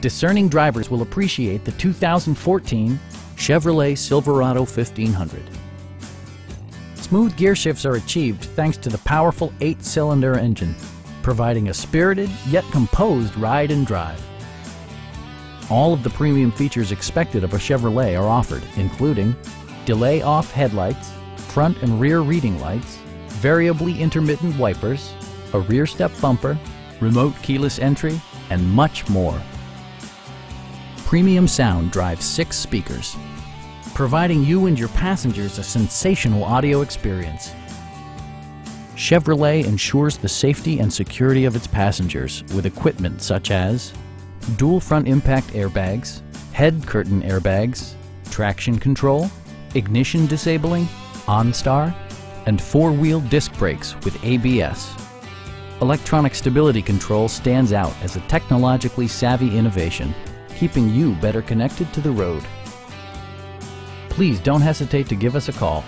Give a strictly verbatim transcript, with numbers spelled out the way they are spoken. Discerning drivers will appreciate the two thousand fourteen Chevrolet Silverado fifteen hundred. Smooth gear shifts are achieved thanks to the powerful eight-cylinder engine, providing a spirited yet composed ride and drive. All of the premium features expected of a Chevrolet are offered, including delay off headlights, front and rear reading lights, variably intermittent wipers, a rear step bumper, remote keyless entry, and much more. Premium sound drives six speakers, providing you and your passengers a sensational audio experience. Chevrolet ensures the safety and security of its passengers with equipment such as dual front impact airbags, head curtain airbags, traction control, ignition disabling, OnStar, and four-wheel disc brakes with A B S. Electronic stability control stands out as a technologically savvy innovation, keeping you better connected to the road. Please don't hesitate to give us a call.